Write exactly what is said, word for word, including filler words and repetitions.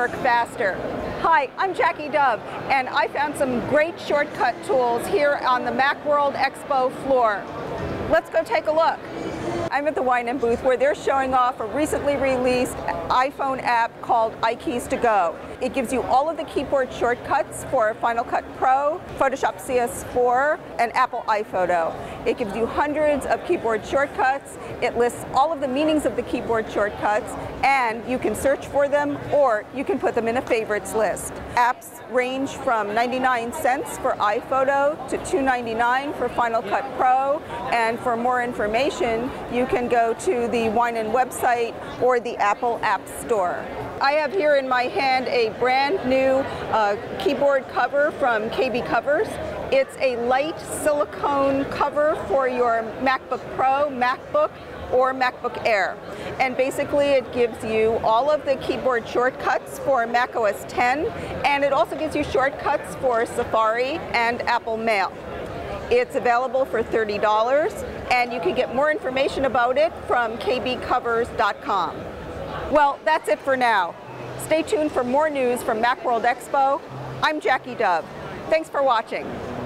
work faster. Hi, I'm Jackie Dove, and I found some great shortcut tools here on the Macworld Expo floor. Let's go take a look. I'm at the Wynn booth where they're showing off a recently released iPhone app called i Keys To Go. It gives you all of the keyboard shortcuts for Final Cut Pro, Photoshop C S four, and Apple iPhoto. It gives you hundreds of keyboard shortcuts. It lists all of the meanings of the keyboard shortcuts, and you can search for them or you can put them in a favorites list. Apps range from ninety-nine cents for iPhoto to two ninety-nine for Final Cut Pro, and for more information, you You can go to the Wynn website or the Apple App Store. I have here in my hand a brand new uh, keyboard cover from K B Covers. It's a light silicone cover for your MacBook Pro, MacBook, or MacBook Air. And basically it gives you all of the keyboard shortcuts for Mac O S ten, and it also gives you shortcuts for Safari and Apple Mail. It's available for thirty dollars, and you can get more information about it from K B Covers dot com. Well, that's it for now. Stay tuned for more news from Macworld Expo. I'm Jackie Dove. Thanks for watching.